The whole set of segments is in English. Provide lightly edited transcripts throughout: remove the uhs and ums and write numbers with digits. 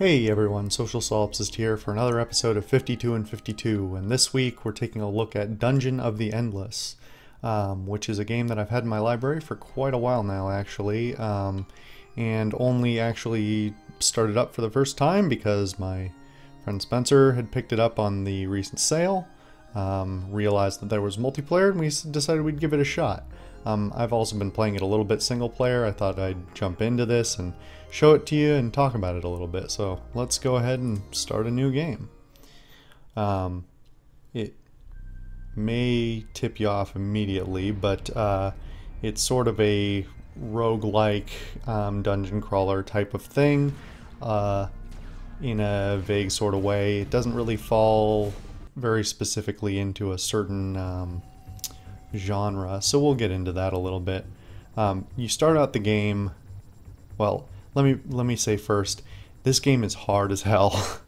Hey everyone, Social Solipsist here for another episode of 52 in 52, and this week we're taking a look at Dungeon of the Endless, which is a game that I've had in my library for quite a while now actually, and only actually started up for the first time because my friend Spencer had picked it up on the recent sale, realized that there was multiplayer, and we decided we'd give it a shot. I've also been playing it a little bit single player. I thought I'd jump into this and show it to you and talk about it a little bit. So let's go ahead and start a new game. It may tip you off immediately, but it's sort of a roguelike dungeon crawler type of thing in a vague sort of way. It doesn't really fall very specifically into a certain genre, so we'll get into that a little bit. You start out the game, well, let me say first, this game is hard as hell.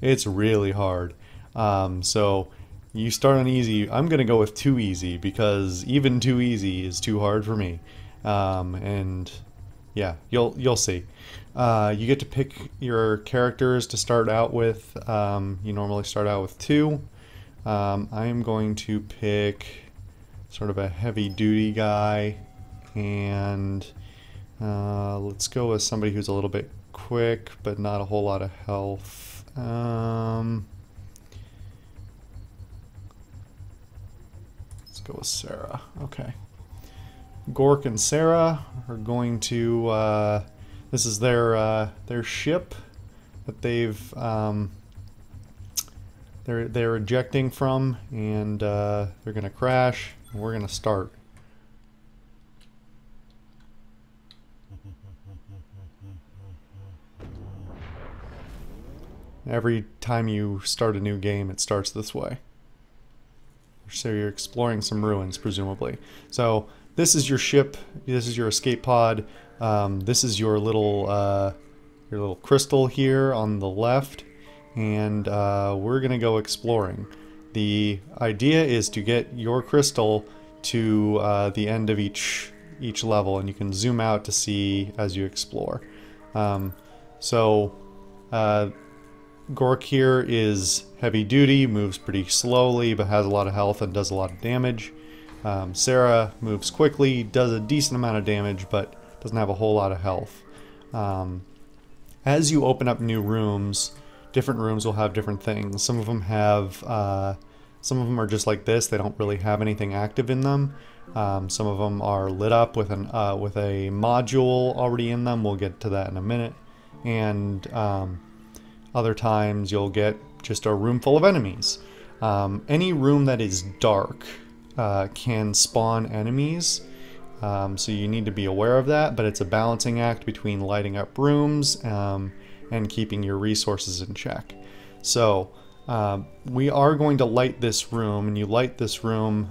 It's really hard. So you start on easy. I'm gonna go with too easy because even too easy is too hard for me. And yeah, you'll see. You get to pick your characters to start out with. You normally start out with two. I am going to pick sort of a heavy-duty guy, and let's go with somebody who's a little bit quick, but not a whole lot of health. Let's go with Sarah. Okay. Gork and Sarah are going to, this is their ship that they've, they're ejecting from, and they're gonna crash. We're gonna start. Every time you start a new game, it starts this way. So you're exploring some ruins, presumably. So this is your ship. This is your escape pod. This is your little crystal here on the left, and we're gonna go exploring. The idea is to get your crystal to the end of each level, and you can zoom out to see as you explore. Gork here is heavy duty, moves pretty slowly, but has a lot of health and does a lot of damage. Sarah moves quickly, does a decent amount of damage, but doesn't have a whole lot of health. As you open up new rooms, different rooms will have different things. Some of them have, some of them are just like this. They don't really have anything active in them. Some of them are lit up with a module already in them. We'll get to that in a minute. And other times you'll get just a room full of enemies. Any room that is dark can spawn enemies. So you need to be aware of that, but it's a balancing act between lighting up rooms and keeping your resources in check. So we are going to light this room, and you light this room.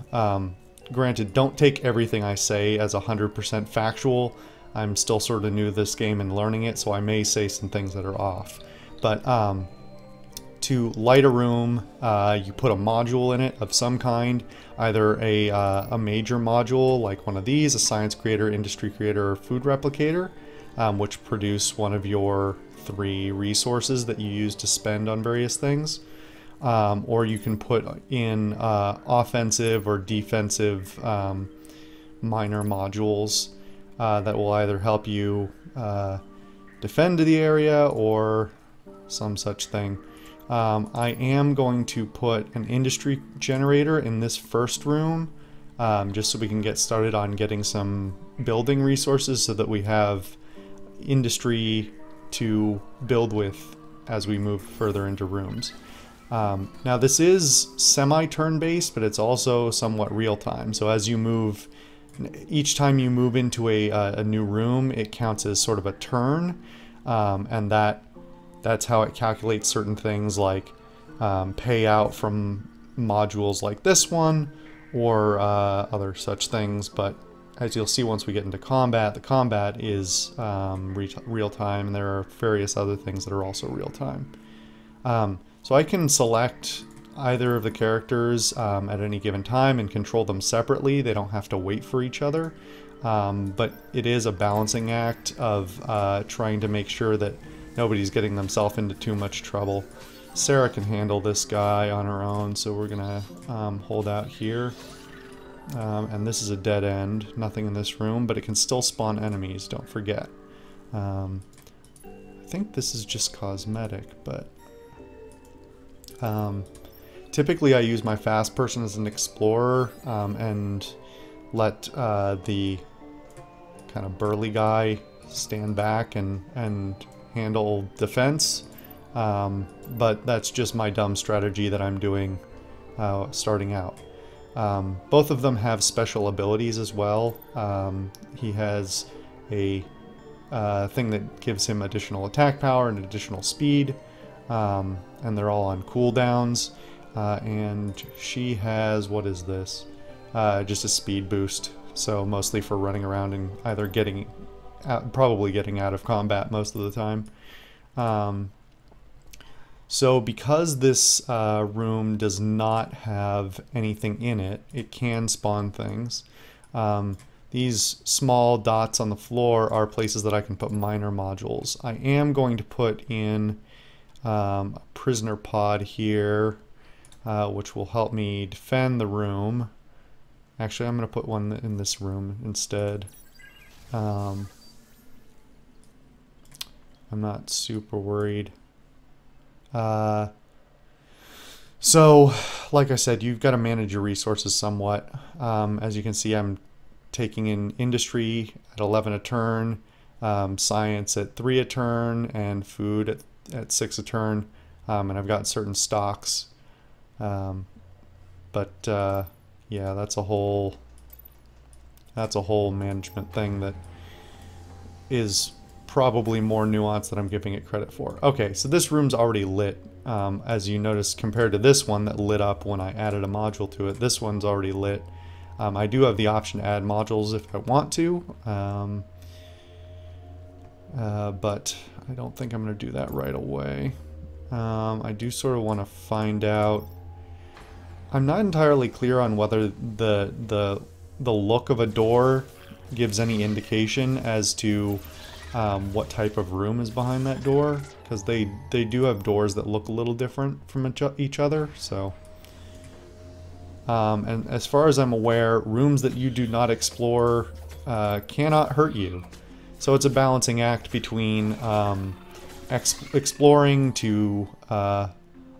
Granted, don't take everything I say as 100% factual. I'm still sort of new to this game and learning it, so I may say some things that are off. But to light a room, you put a module in it of some kind, either a major module like one of these, a science creator, industry creator, or food replicator, which produce one of your three resources that you use to spend on various things, or you can put in offensive or defensive minor modules that will either help you defend the area or some such thing. I am going to put an industry generator in this first room just so we can get started on getting some building resources so that we have industry to build with as we move further into rooms. Now this is semi-turn based, but it's also somewhat real time. So as you move, each time you move into a new room, it counts as sort of a turn, and that's how it calculates certain things like payout from modules like this one or other such things. But as you'll see once we get into combat, the combat is real-time, and there are various other things that are also real-time. So I can select either of the characters at any given time and control them separately. They don't have to wait for each other, but it is a balancing act of trying to make sure that nobody's getting themselves into too much trouble. Sarah can handle this guy on her own, so we're gonna hold out here. And this is a dead end, nothing in this room, but it can still spawn enemies, don't forget. I think this is just cosmetic, but... typically I use my fast person as an explorer, and let the kind of burly guy stand back and handle defense. But that's just my dumb strategy that I'm doing starting out. Both of them have special abilities as well. He has a thing that gives him additional attack power and additional speed, and they're all on cooldowns. And she has, what is this? Just a speed boost, so mostly for running around and either getting out, probably getting out of combat most of the time. So because this room does not have anything in it, it can spawn things. These small dots on the floor are places that I can put minor modules. I am going to put in a prisoner pod here, which will help me defend the room. Actually, I'm going to put one in this room instead. I'm not super worried. So, like I said, you've got to manage your resources somewhat. As you can see, I'm taking in industry at 11 a turn, science at 3 a turn, and food at 6 a turn. And I've got certain stocks. But yeah, that's a whole management thing that is probably more nuanced than I'm giving it credit for. Okay, so this room's already lit. As you notice, compared to this one that lit up when I added a module to it, this one's already lit. I do have the option to add modules if I want to, but I don't think I'm going to do that right away. I do sort of want to find out. I'm not entirely clear on whether the look of a door gives any indication as to what type of room is behind that door, because they do have doors that look a little different from each other. So, and as far as I'm aware, rooms that you do not explore cannot hurt you. So it's a balancing act between exploring to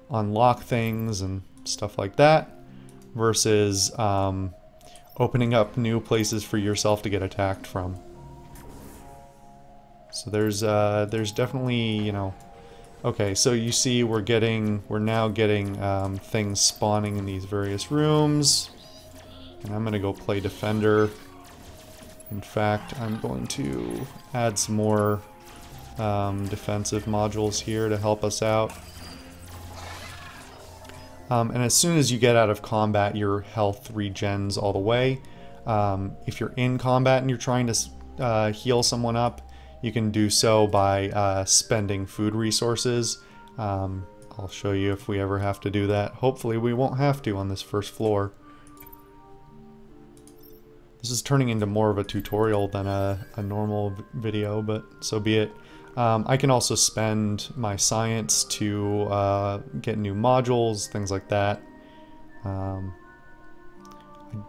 unlock things and stuff like that, versus opening up new places for yourself to get attacked from. So there's definitely, you know... Okay, so you see we're now getting things spawning in these various rooms. And I'm gonna go play Defender. In fact, I'm going to add some more defensive modules here to help us out. And as soon as you get out of combat, your health regens all the way. If you're in combat and you're trying to heal someone up, you can do so by spending food resources. I'll show you if we ever have to do that. Hopefully we won't have to on this first floor. This is turning into more of a tutorial than a normal video, but so be it. I can also spend my science to get new modules, things like that. I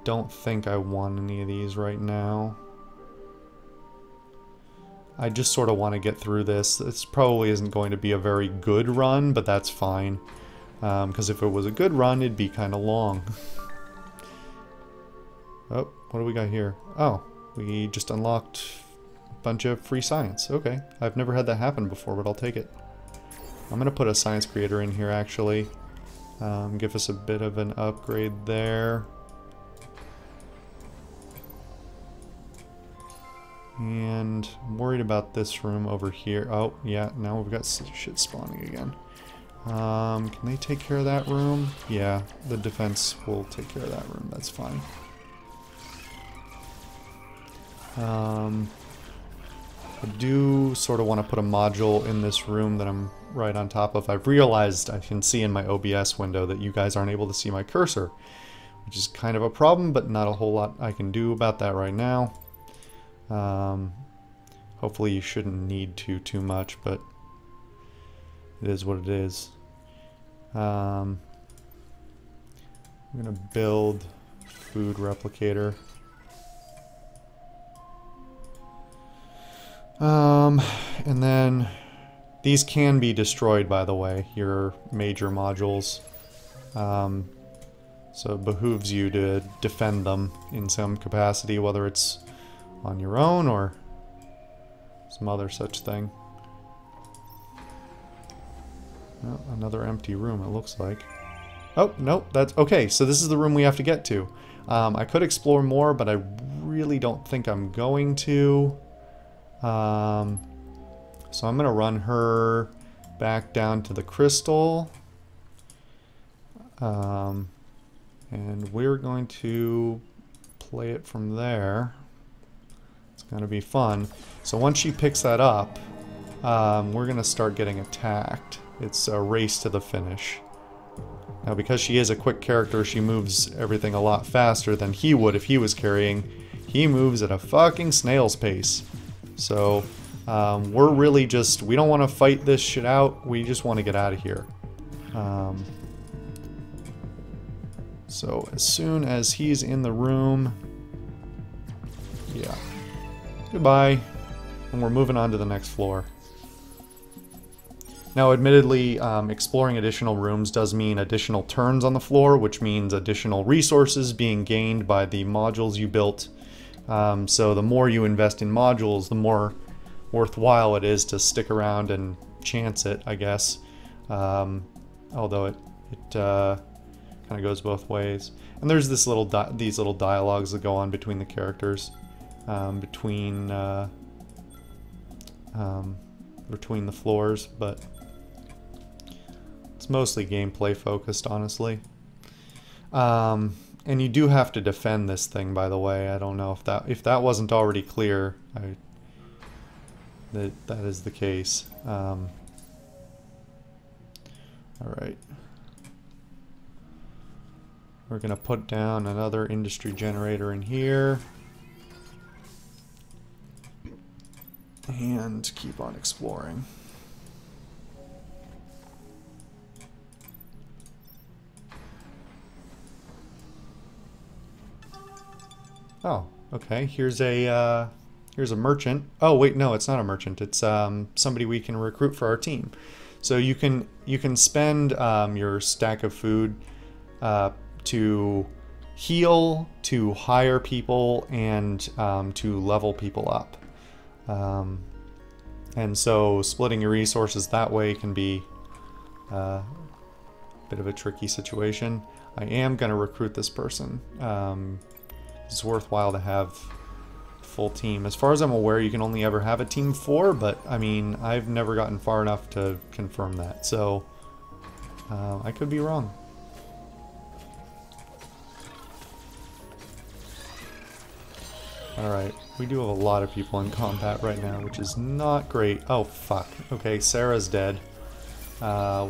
don't think I want any of these right now. I just sort of want to get through this. This probably isn't going to be a very good run, but that's fine. Because if it was a good run, it'd be kind of long. Oh, what do we got here? Oh, we just unlocked a bunch of free science. Okay, I've never had that happen before, but I'll take it. I'm going to put a science creator in here, actually. Give us a bit of an upgrade there. And I'm worried about this room over here. Oh, yeah, now we've got shit spawning again. Can they take care of that room? Yeah, the defense will take care of that room, that's fine. I do sort of want to put a module in this room that I'm right on top of. I've realized I can see in my OBS window that you guys aren't able to see my cursor, which is kind of a problem, but not a whole lot I can do about that right now. Hopefully you shouldn't need to too much, but it is what it is. I'm gonna build food replicator. And then these can be destroyed, by the way, your major modules. So it behooves you to defend them in some capacity, whether it's on your own or some other such thing. Well, another empty room, it looks like. Oh, nope, that's okay. So this is the room we have to get to. I could explore more, but I really don't think I'm going to. So I'm gonna run her back down to the crystal. And we're going to play it from there. It's gonna be fun. So once she picks that up, we're gonna start getting attacked. It's a race to the finish. Now, because she is a quick character, she moves everything a lot faster than he would if he was carrying. He moves at a fucking snail's pace. So we're really just, we don't want to fight this shit out. We just want to get out of here. So as soon as he's in the room, yeah, goodbye. And we're moving on to the next floor. Now, admittedly, exploring additional rooms does mean additional turns on the floor, which means additional resources being gained by the modules you built. So the more you invest in modules, the more worthwhile it is to stick around and chance it, I guess. Although it kind of goes both ways. And there's this little these little dialogues that go on between the characters, between the floors, but it's mostly gameplay focused, honestly. And you do have to defend this thing, by the way. I don't know if that wasn't already clear. That is the case. All right, we're gonna put down another industry generator in here and keep on exploring. Oh, okay. Here's a here's a merchant. Oh wait, no, it's not a merchant. It's somebody we can recruit for our team. So you can spend your stack of food to heal, to hire people, and to level people up. And so splitting your resources that way can be a bit of a tricky situation. I am going to recruit this person. It's worthwhile to have a full team. As far as I'm aware, you can only ever have a team of 4, but I mean, I've never gotten far enough to confirm that. So I could be wrong. All right, we do have a lot of people in combat right now, which is not great. Oh, fuck. Okay, Sarah's dead.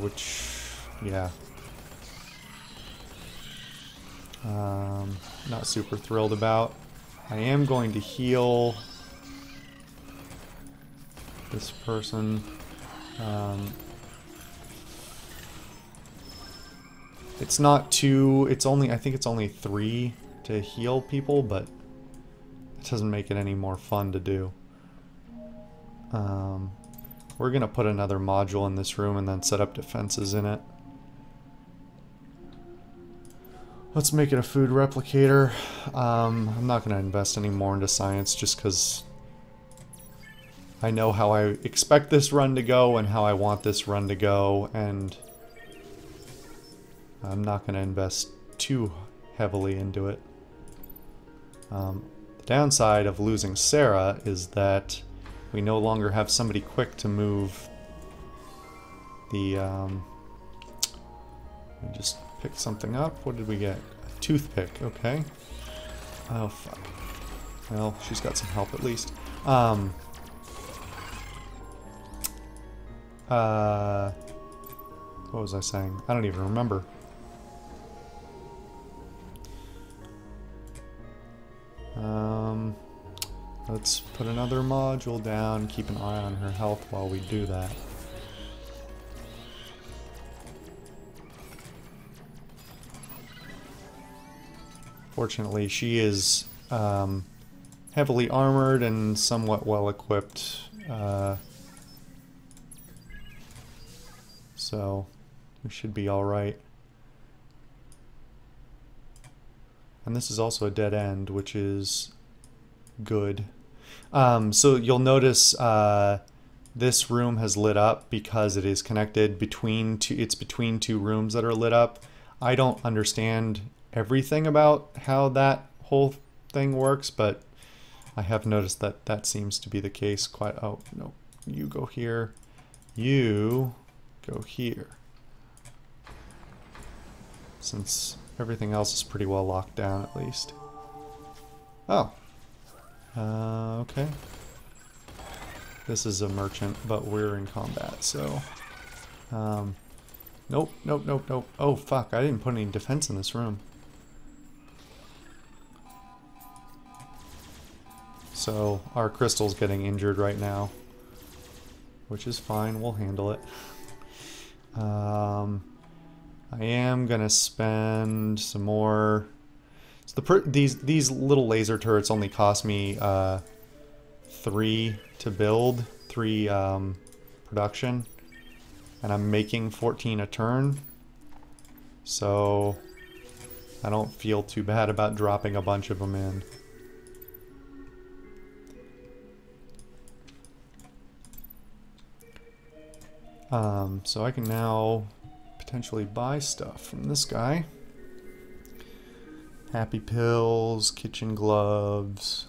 Which, yeah. Not super thrilled about. I am going to heal this person. It's not two, it's only, I think it's only 3 to heal people, but it doesn't make it any more fun to do. We're gonna put another module in this room and then set up defenses in it. Let's make it a food replicator. I'm not gonna invest any more into science just because I know how I expect this run to go and how I want this run to go, and I'm not gonna invest too heavily into it. Downside of losing Sarah is that we no longer have somebody quick to move the, we just picked something up. What did we get? A toothpick, okay. Oh, fuck. Well, she's got some help at least. What was I saying? I don't even remember. Let's put another module down, keep an eye on her health while we do that. Fortunately, she is heavily armored and somewhat well equipped. So we should be alright. And this is also a dead end, which is good. So you'll notice this room has lit up because it is connected between two. It's between two rooms that are lit up. I don't understand everything about how that whole thing works, but I have noticed that that seems to be the case quite. Oh no, you go here, you go here. Since everything else is pretty well locked down, at least. Oh. Okay. This is a merchant, but we're in combat, so... Nope, nope, nope, nope. Oh, fuck. I didn't put any defense in this room. So, our crystal's getting injured right now. Which is fine. We'll handle it. I am gonna spend some more. So the these little laser turrets only cost me 3 to build, 3 production, and I'm making 14 a turn. So I don't feel too bad about dropping a bunch of them in. So I can now potentially buy stuff from this guy. Happy pills, kitchen gloves.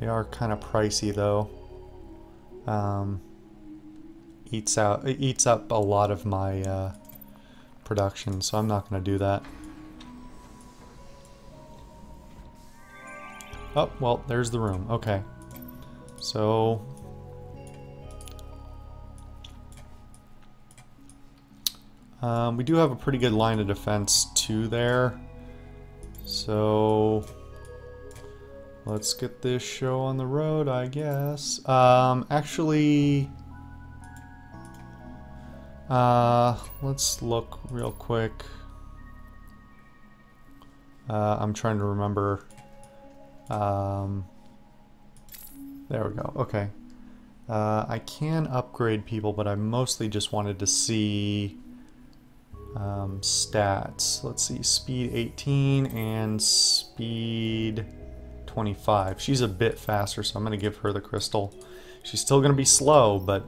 They are kind of pricey though. It eats up a lot of my production, so I'm not going to do that. Oh, well, there's the room. Okay. So... we do have a pretty good line of defense too there. So... let's get this show on the road, I guess. Actually... let's look real quick. I'm trying to remember... there we go. Okay. I can upgrade people, but I mostly just wanted to see stats. Let's see, speed 18 and speed 25. She's a bit faster, so I'm going to give her the crystal. She's still going to be slow, but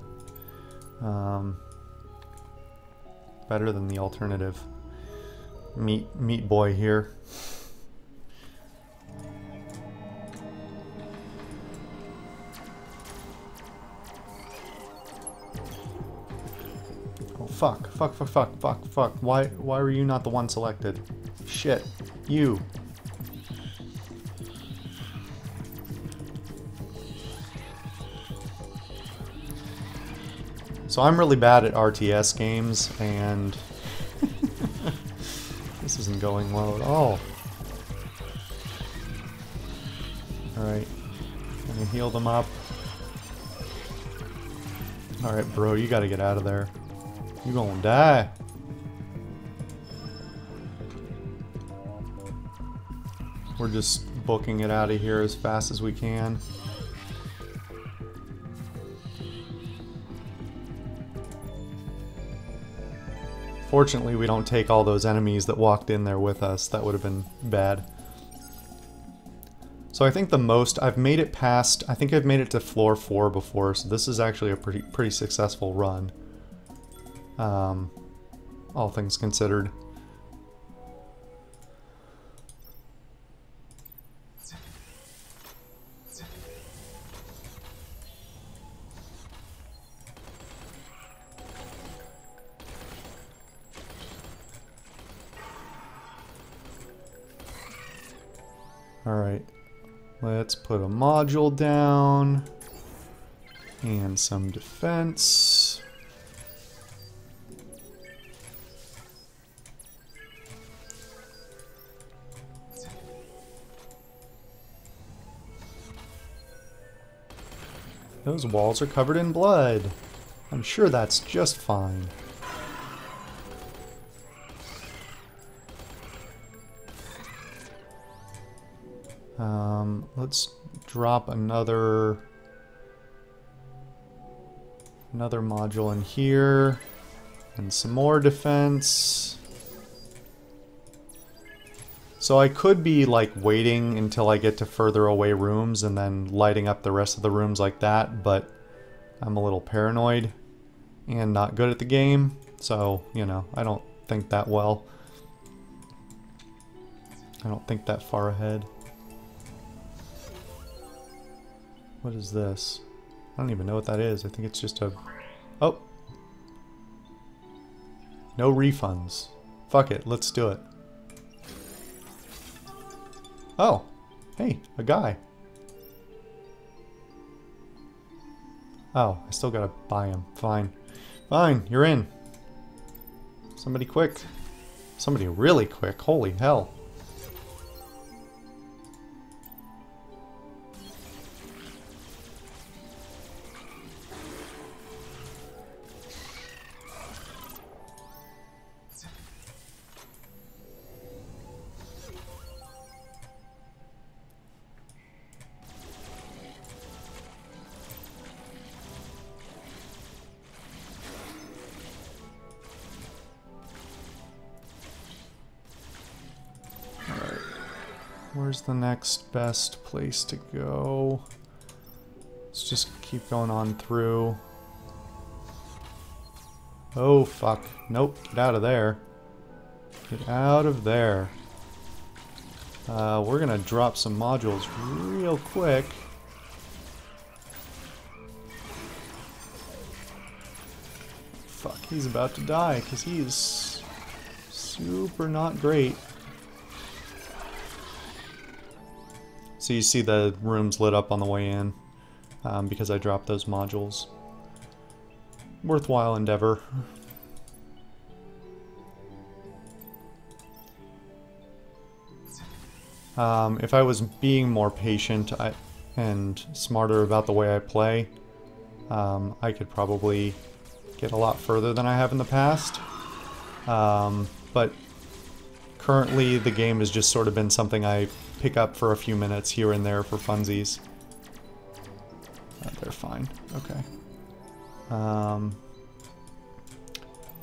better than the alternative. Meat boy here. Fuck, fuck, fuck, fuck, fuck, fuck. Why were you not the one selected? Shit. You. So I'm really bad at RTS games, and... this isn't going well at all. Alright. I'm gonna heal them up. Alright, bro, you gotta get out of there. You're gonna die. We're just booking it out of here as fast as we can. Fortunately, we don't take all those enemies that walked in there with us. That would have been bad. So I think the most I've made it past, I think I've made it to floor 4 before, so this is actually a pretty successful run. All things considered. All right, let's put a module down and some defense. Those walls are covered in blood. I'm sure that's just fine. Let's drop another module in here, and some more defense. So I could be like waiting until I get to further away rooms and then lighting up the rest of the rooms like that, but I'm a little paranoid and not good at the game, so, you know, I don't think that well. I don't think that far ahead. What is this? I don't even know what that is. I think it's just a... Oh! No refunds. Fuck it, let's do it. Oh! Hey, a guy. Oh, I still gotta buy him. Fine. Fine, you're in. Somebody quick. Somebody really quick. Holy hell. Where's the next best place to go? Let's just keep going on through. Oh fuck. Nope. Get out of there. Get out of there. We're gonna drop some modules real quick. Fuck, he's about to die because he's super not great. So you see the rooms lit up on the way in, because I dropped those modules. Worthwhile endeavor. If I was being more patient and smarter about the way I play, I could probably get a lot further than I have in the past. But currently the game has just sort of been something I pick up for a few minutes here and there for funsies. They're fine. Okay.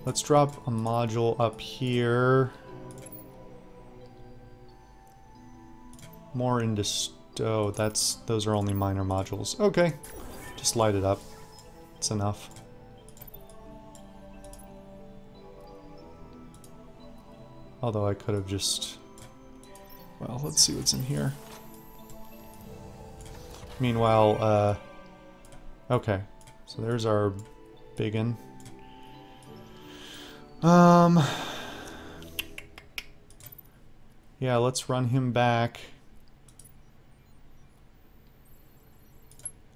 Let's drop a module up here. More into... Oh, that's... Those are only minor modules. Okay. Just light it up. It's enough. Although I could have just... Well, let's see what's in here. Meanwhile, okay. So there's our biggin. Yeah, let's run him back.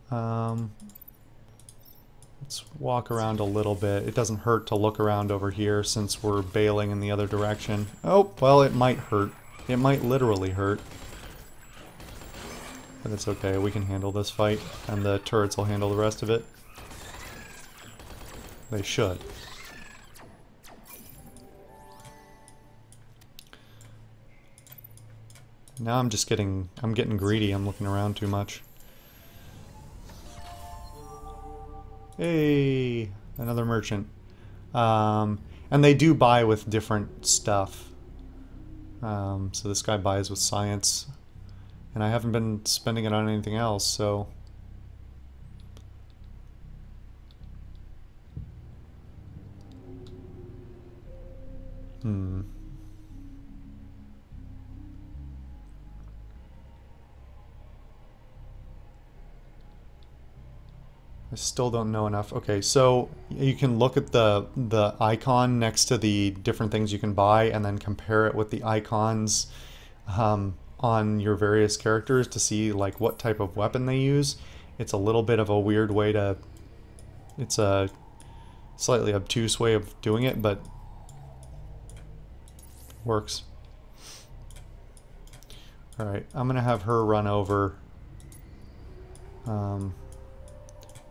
Let's walk around a little bit. It doesn't hurt to look around over here since we're bailing in the other direction. Oh, well, it might hurt. It might literally hurt. But it's okay, we can handle this fight, and the turrets will handle the rest of it. They should. Now I'm just getting... I'm getting greedy, I'm looking around too much. Hey! Another merchant. And they do buy with different stuff. So this guy buys with science, and I haven't been spending it on anything else, so... I still don't know enough. Okay, so you can look at the icon next to the different things you can buy and then compare it with the icons on your various characters to see like what type of weapon they use. It's a little bit of a weird way to... It's a slightly obtuse way of doing it, but works. Alright, I'm gonna have her run over.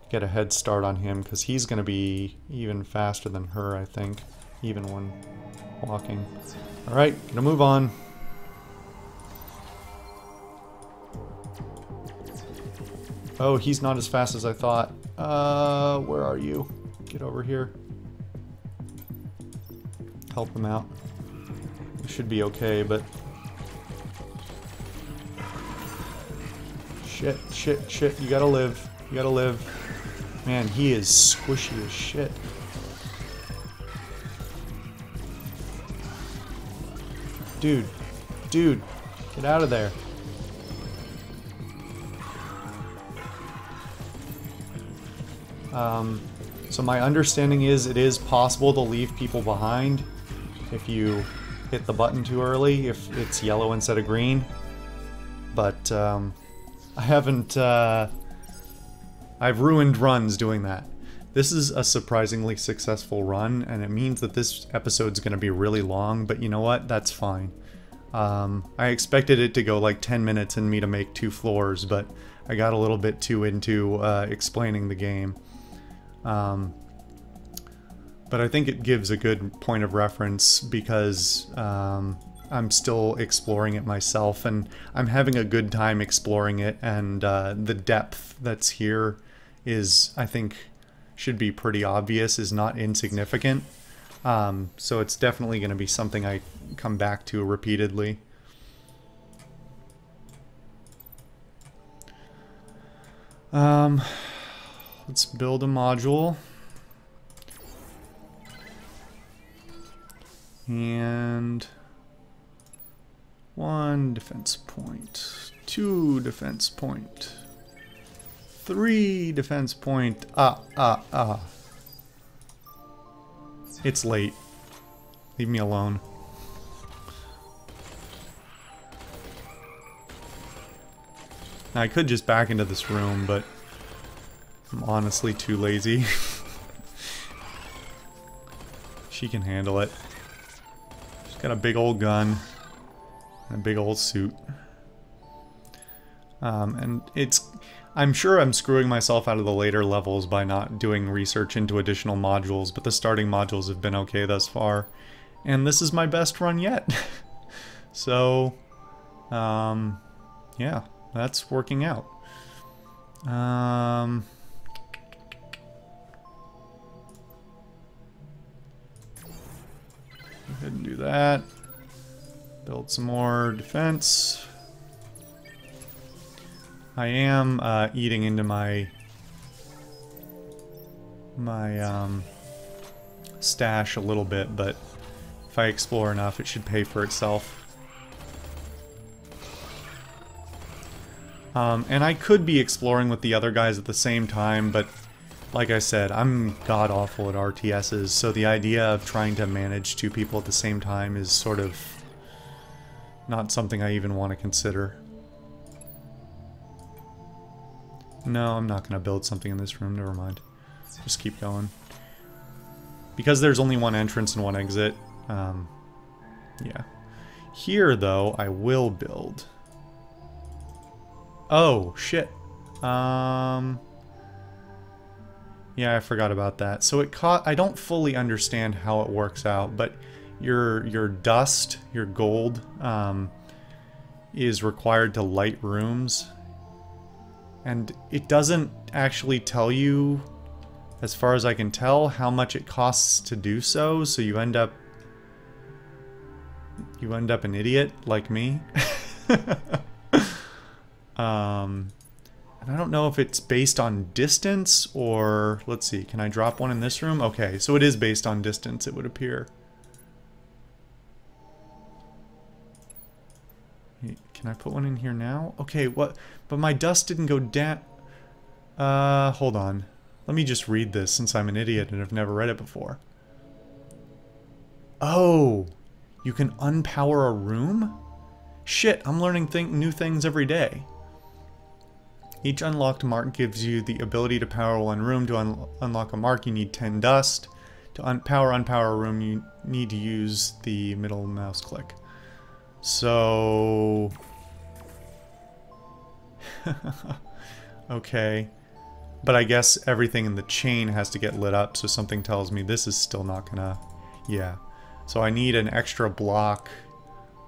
get a head start on him, because he's going to be even faster than her, I think, even when walking. Alright, gonna move on. Oh, he's not as fast as I thought. Where are you? Get over here. Help him out. It should be okay, but... Shit, shit, shit, you gotta live. You gotta live. Man, he is squishy as shit. Dude, dude, get out of there. So my understanding is it is possible to leave people behind if you hit the button too early, if it's yellow instead of green. But I haven't, I've ruined runs doing that. This is a surprisingly successful run, and it means that this episode's going to be really long, but you know what? That's fine. I expected it to go like 10 minutes and me to make 2 floors, but I got a little bit too into explaining the game. But I think it gives a good point of reference because I'm still exploring it myself, and I'm having a good time exploring it, and the depth that's here is, I think, should be pretty obvious, is not insignificant. So it's definitely going to be something I come back to repeatedly. Let's build a module. And 1 defense point, 2 defense point. 3 defense point. It's late. Leave me alone. Now, I could just back into this room, but I'm honestly too lazy. She can handle it. She's got a big old gun and a big old suit. And it's... I'm sure I'm screwing myself out of the later levels by not doing research into additional modules, but the starting modules have been okay thus far. And this is my best run yet. So, yeah, that's working out. Go ahead and do that. Build some more defense. I am eating into my stash a little bit, but if I explore enough, it should pay for itself. And I could be exploring with the other guys at the same time, but like I said, I'm god-awful at RTSs, so the idea of trying to manage 2 people at the same time is sort of not something I even want to consider. No, I'm not going to build something in this room, never mind. Just keep going. Because there's only 1 entrance and 1 exit, yeah. Here, though, I will build. Oh, shit. Yeah, I forgot about that. So it caught... I don't fully understand how it works out, but your dust, your gold, is required to light rooms. And it doesn't actually tell you, as far as I can tell, how much it costs to do so, so you end up an idiot like me. And I don't know if it's based on distance or... Let's see, can I drop 1 in this room? Okay, so it is based on distance, it would appear. Can I put 1 in here now? Okay, what? But my dust didn't go down. Hold on. Let me just read this since I'm an idiot and have never read it before. Oh, you can unpower a room? Shit, I'm learning new things every day. Each unlocked mark gives you the ability to power 1 room. To unlock a mark, you need 10 dust. To unpower a room, you need to use the middle mouse click. So... okay. But I guess everything in the chain has to get lit up, so something tells me this is still not gonna... Yeah. So I need an extra block,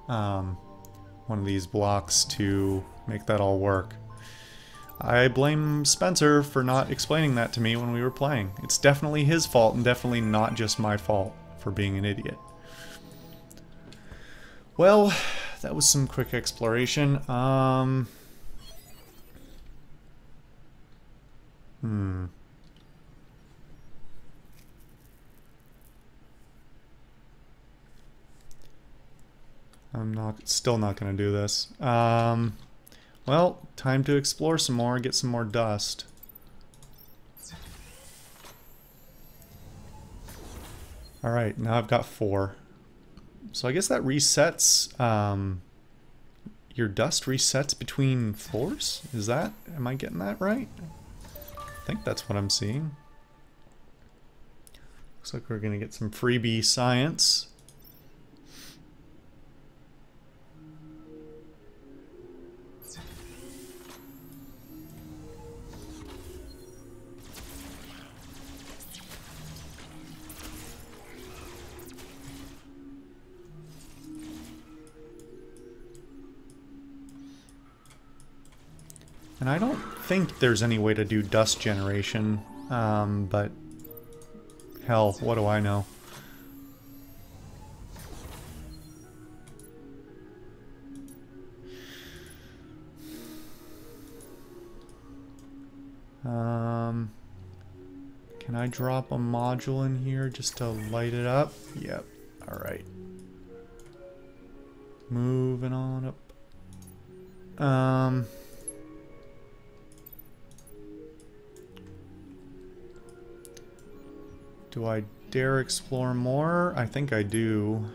one of these blocks to make that all work. I blame Spencer for not explaining that to me when we were playing. It's definitely his fault and definitely not just my fault for being an idiot. Well, that was some quick exploration. I'm still not gonna do this. Well, time to explore some more, get some more dust. Alright, now I've got 4. So I guess that resets, your dust resets between floors? Is that, am I getting that right? I think that's what I'm seeing. Looks like we're gonna get some freebie science. And I don't think there's any way to do dust generation, but hell, what do I know? Can I drop a module in here just to light it up? Yep, alright. Moving on up. Do I dare explore more? I think I do.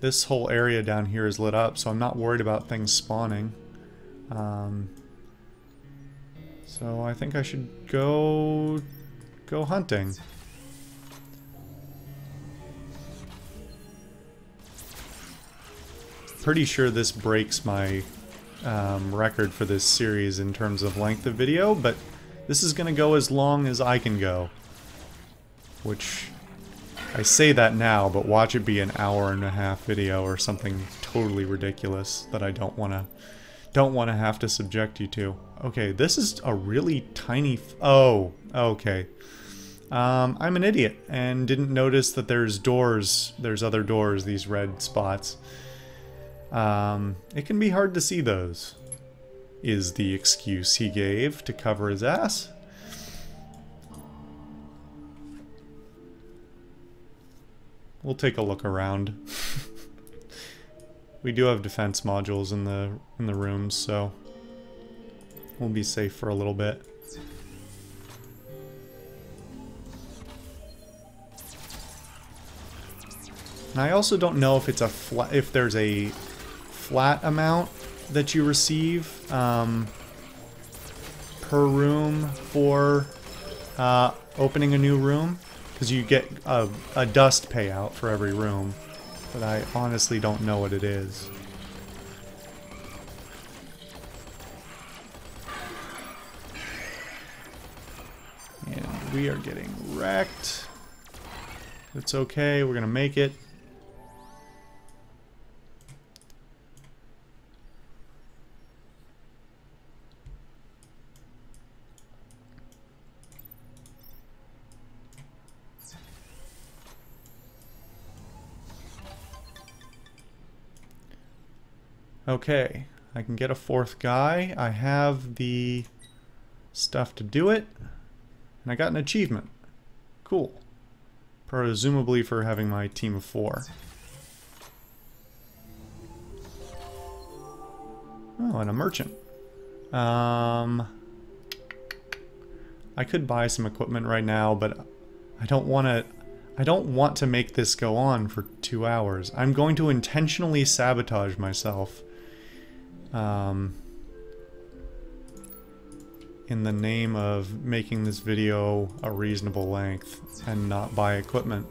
This whole area down here is lit up, so I'm not worried about things spawning. So I think I should go hunting. Pretty sure this breaks my record for this series in terms of length of video, but this is gonna go as long as I can go. Which, I say that now, but watch it be an hour-and-a-half video or something totally ridiculous that I don't wanna have to subject you to. Okay, this is a really tiny oh, okay. I'm an idiot and didn't notice that there's other doors, these red spots. It can be hard to see those, is the excuse he gave to cover his ass. We'll take a look around. We do have defense modules in the rooms, so we'll be safe for a little bit. And I also don't know if it's if there's a flat amount that you receive per room for opening a new room, because you get a dust payout for every room, but I honestly don't know what it is. And we are getting wrecked. It's okay, we're gonna make it. Okay, I can get a 4th guy. I have the stuff to do it. And I got an achievement. Cool. Presumably for having my team of 4. Oh, and a merchant. I could buy some equipment right now, but I don't want to make this go on for 2 hours. I'm going to intentionally sabotage myself. In the name of making this video a reasonable length and not buy equipment.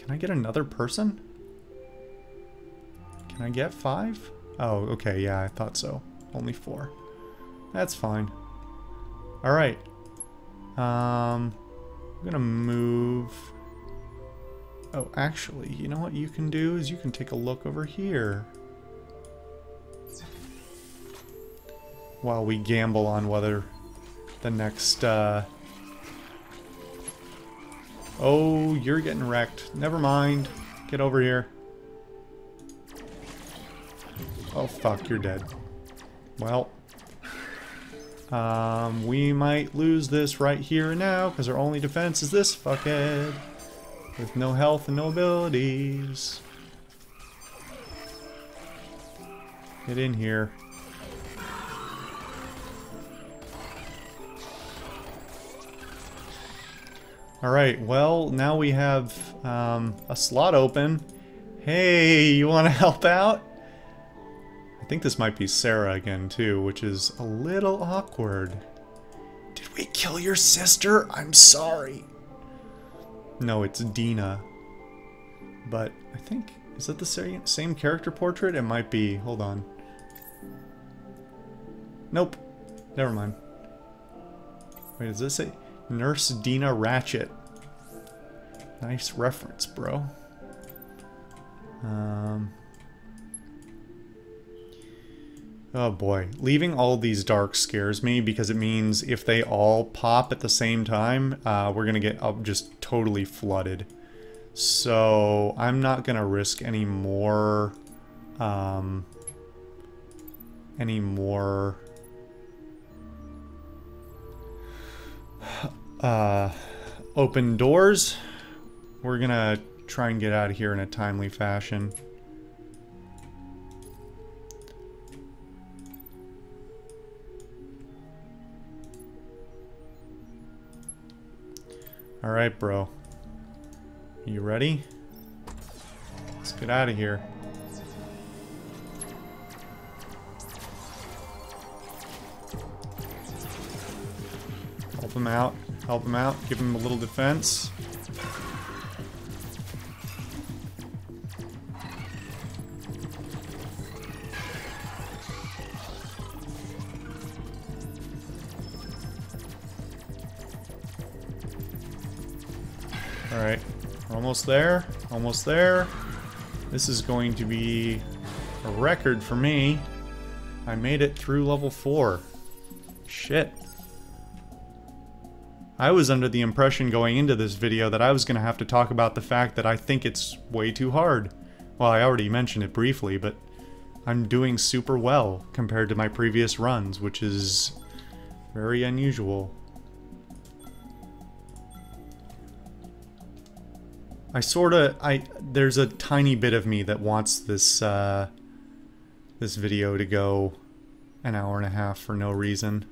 Can I get another person? Can I get 5? Oh, okay, yeah, I thought so. Only 4. That's fine. Alright. I'm gonna move... Oh, actually, you know what you can do is you can take a look over here. While we gamble on whether the next, Oh, you're getting wrecked. Never mind. Get over here. Oh, fuck, you're dead. Well. We might lose this right here and now, because our only defense is this fuckhead. With no health and no abilities. Get in here. Alright, well, now we have a slot open. Hey, you want to help out? I think this might be Sarah again, too, which is a little awkward. Did we kill your sister? I'm sorry. No, it's Dina. But I think... Is that the same character portrait? It might be. Hold on. Nope. Never mind. Wait, does this say... Nurse Dina Ratchet. Nice reference, bro. Oh boy. Leaving all these dark scares me because it means if they all pop at the same time, we're gonna get up just totally flooded. So I'm not gonna risk any more open doors. We're gonna try and get out of here in a timely fashion. Alright, bro. You ready? Let's get out of here. Help him out. Help him out, give him a little defense. Alright, we're almost there, almost there. This is going to be a record for me. I made it through level 4. Shit. I was under the impression going into this video that I was going to have to talk about the fact that I think it's way too hard. Well, I already mentioned it briefly, but I'm doing super well compared to my previous runs, which is very unusual. There's a tiny bit of me that wants this, this video to go an hour and a half for no reason.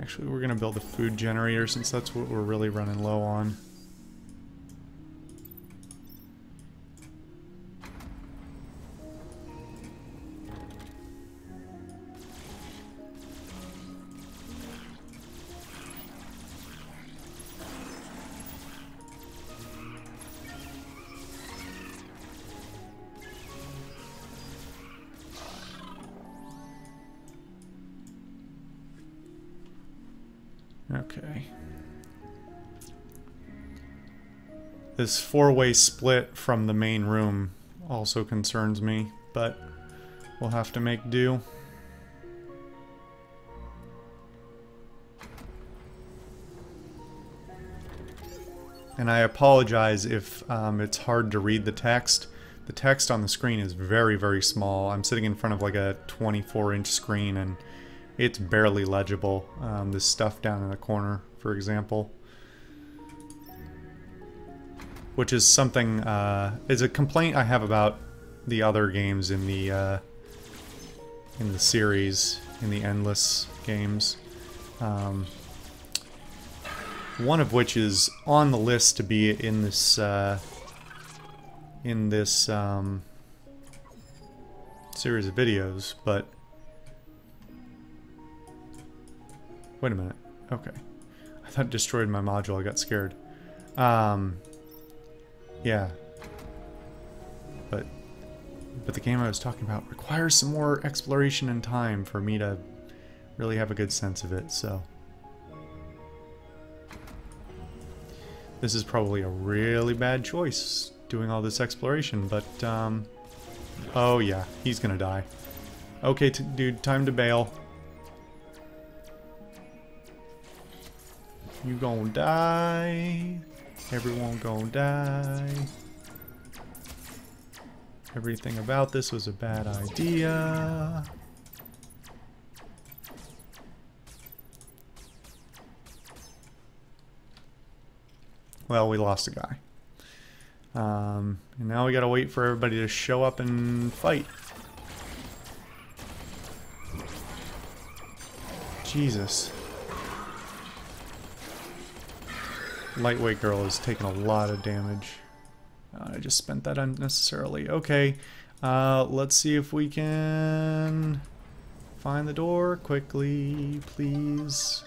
Actually, we're gonna build a food generator since that's what we're really running low on. Okay. This four-way split from the main room also concerns me, but we'll have to make do. And I apologize if it's hard to read the text. The text on the screen is very, very small. I'm sitting in front of like a 24-inch screen and it's barely legible. This stuff down in the corner, for example. Which is something, is a complaint I have about the other games in the series, in the Endless games. One of which is on the list to be in this series of videos, but... Wait a minute. Okay. I thought it destroyed my module. I got scared. Yeah. But the game I was talking about requires some more exploration and time for me to really have a good sense of it, so... This is probably a really bad choice, doing all this exploration, but, oh yeah, he's gonna die. Okay, dude, time to bail. You gonna die. Everyone gonna die. Everything about this was a bad idea. Well, we lost a guy. And now we gotta wait for everybody to show up and fight. Jesus. Lightweight girl is taking a lot of damage. I just spent that unnecessarily. Okay, let's see if we can find the door quickly, please.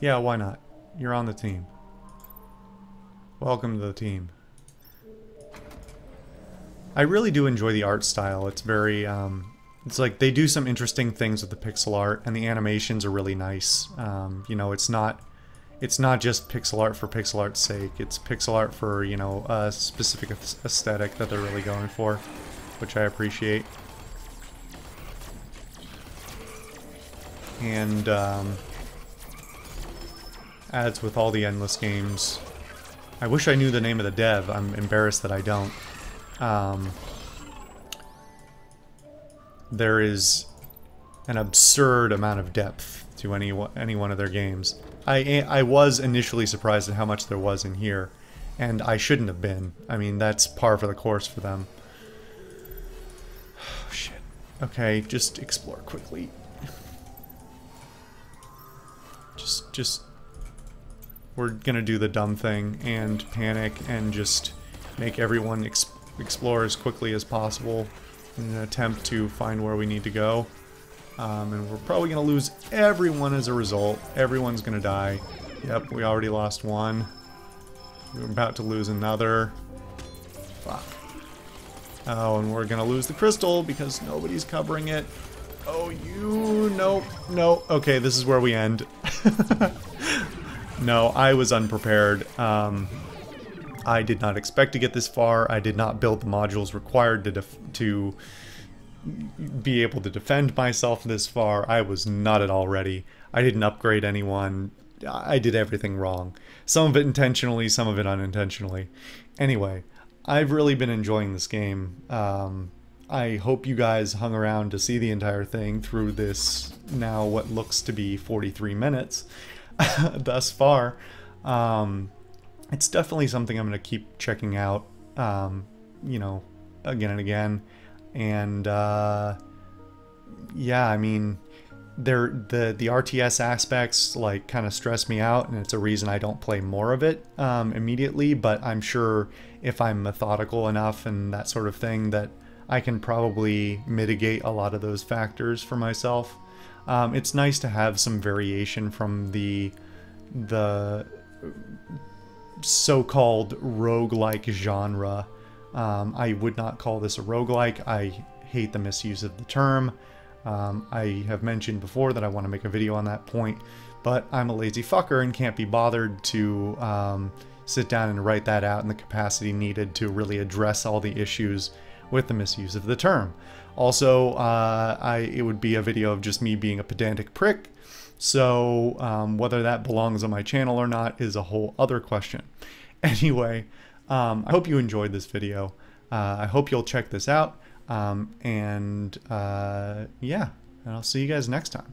Yeah, why not? You're on the team. Welcome to the team. I really do enjoy the art style. It's very, it's like they do some interesting things with the pixel art, and the animations are really nice. You know, it's not just pixel art for pixel art's sake. It's pixel art for, you know, a specific aesthetic that they're really going for, which I appreciate. And as with all the Endless games, I wish I knew the name of the dev. I'm embarrassed that I don't. There is an absurd amount of depth to any one of their games. I was initially surprised at how much there was in here, and I shouldn't have been. I mean, that's par for the course for them. Oh, shit. Okay, just explore quickly. Just... We're gonna do the dumb thing and panic and just make everyone explore as quickly as possible in an attempt to find where we need to go. And we're probably gonna lose everyone as a result. Everyone's gonna die. Yep, we already lost one. We're about to lose another. Fuck. Oh, and we're gonna lose the crystal because nobody's covering it. Oh, you... Nope. No. Okay, this is where we end. No, I was unprepared. I did not expect to get this far. I did not build the modules required to be able to defend myself this far. I was not at all ready. I didn't upgrade anyone. I did everything wrong. Some of it intentionally, some of it unintentionally. Anyway, I've really been enjoying this game. I hope you guys hung around to see the entire thing through this now what looks to be 43 minutes thus far. It's definitely something I'm going to keep checking out, you know, again and again. And yeah, I mean, the RTS aspects like kind of stress me out, and it's a reason I don't play more of it immediately. But I'm sure if I'm methodical enough and that sort of thing, that I can probably mitigate a lot of those factors for myself. It's nice to have some variation from the so-called roguelike genre. I would not call this a roguelike. I hate the misuse of the term. I have mentioned before that I want to make a video on that point, but I'm a lazy fucker and can't be bothered to sit down and write that out in the capacity needed to really address all the issues with the misuse of the term. Also, it would be a video of just me being a pedantic prick, so whether that belongs on my channel or not is a whole other question. Anyway, I hope you enjoyed this video. I hope you'll check this out, and yeah, and I'll see you guys next time.